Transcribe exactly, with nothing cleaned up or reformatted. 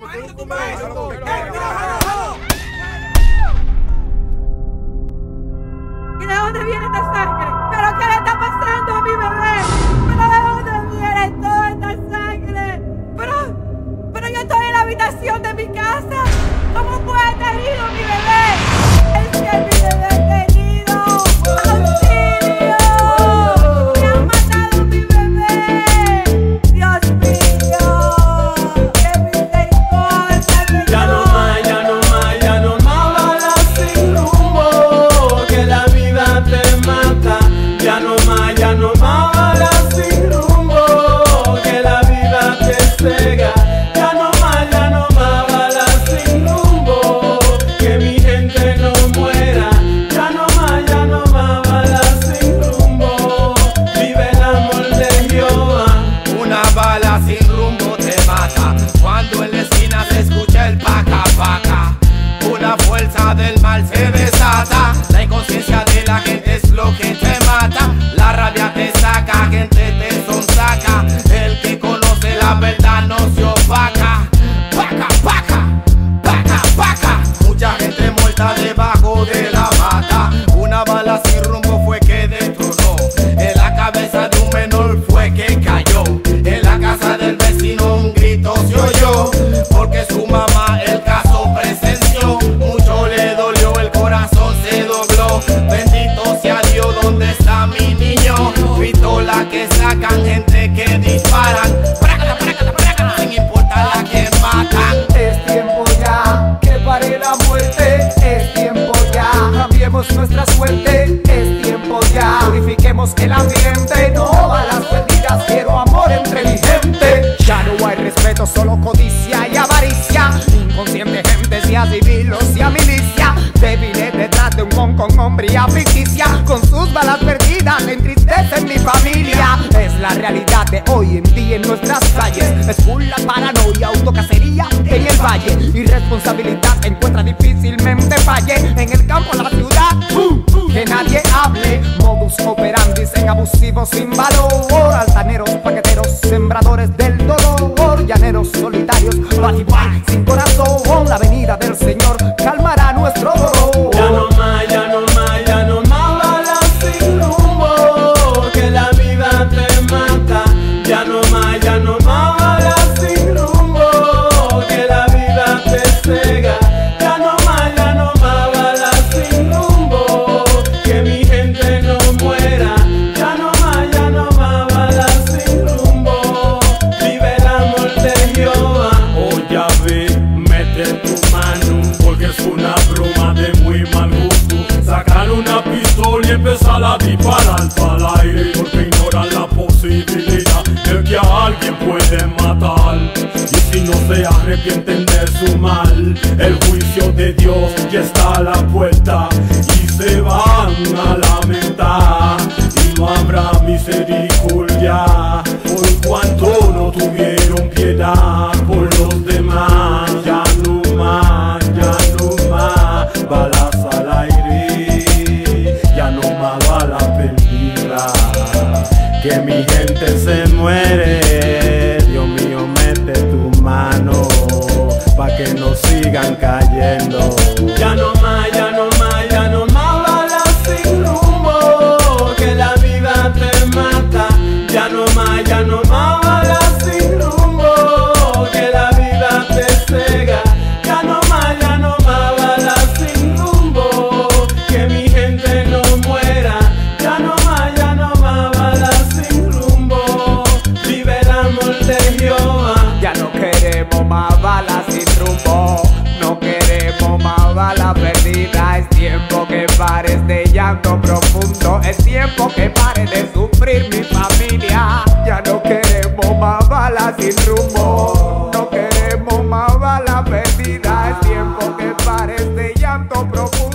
¿Y de dónde viene esta sangre? ¿Pero qué le está pasando a mi bebé? ¿Pero de dónde viene toda esta sangre? ¿Pero, pero yo estoy en la habitación de mi casa? ¿Cómo puede estar herido mi bebé? Es que mi bebé está herido. ¡Auxilio! ¡Me han matado a mi bebé! ¡Dios mío! ¡Que misericordia! Ya no más, ya no más, ya no más balas sin rumbo, que la vida te mata. Ya no más, ya no más balas sin rumbo, que la vida te cega. Del mal se desata, la inconsciencia de la gente es lo que te mata, la rabia te saca, gente te sonsaca, el que conoce la verdad no se opaca, paca, paca, paca, paca, mucha gente muerta debajo de la mata, una bala sin rumbo fue que detonó, en la cabeza de un menor fue que cayó, en la casa del vecino un grito se oyó, porque su mamá el caso presenció. Bendito sea Dios, ¿dónde está mi niño? Pistola que sacan, gente que disparan, prácala, prácala, prácala, sin importar la que matan. Es tiempo ya que pare la muerte, es tiempo ya, cambiemos nuestra suerte, es tiempo ya, purifiquemos el ambiente, no balas perdidas, quiero amor entre mi gente. Ya no hay respeto, solo codicia y avaricia, inconsciente gente, sea civil o sea milicia, débiles detrás de un con hombría ficticia, con sus balas perdidas entristecen mi familia. Es la realidad de hoy en día en nuestras calles, es full la paranoia, autocacería en el valle, irresponsabilidad encuentra difícilmente falle, en el campo, la ciudad, uh, uh, que nadie hable, modus operandi en abusivos sin valor, altaneros, paqueteros, sembradores del dolor, llaneros solitarios, batibay sin corazón, la venida del Señor calmará nuestro dolor. Ya no más, ya no más, ya no más balas sin rumbo, que la vida te mata. Ya no más, ya no más balas sin rumbo, que la vida te cega. Ya no más, ya no más balas sin rumbo, que mi gente no muera. Ya no más, ya no más balas sin rumbo, vive el amor de Jehová. Oh Yahvé, mete tu mano, porque es una broma de muy mal gusto. Sacar una pistola y empezar a disparar para el aire, porque ignoran la posibilidad de que a alguien puede matar. Y si no se arrepienten de su mal, el juicio de Dios ya está a la puerta, y se van a lamentar, y no habrá misericordia, por cuanto no tuvieron piedad por los demás. Ya no más, ya no más balas al aire, que mi gente se muere. Dios mío, mete tu mano pa' que no sigan cayendo. Ya no más, ya no más, ya no más balas sin rumbo, que la vida te mata. Ya no más, ya no más balas sin rumbo, que la vida te cega. Ya no más, ya no más balas sin rumbo, que mi gente no muera. Ya no más, ya no más balas sin rumbo, vive el amor de Jehová. Ya no queremos más balas sin rumbo, no queremos más balas perdidas. Es tiempo que pares de llanto profundo, es tiempo que pares de sufrir mi familia. Ya no queremos más balas sin rumbo, no queremos más balas perdidas. Es tiempo que pares de llanto profundo.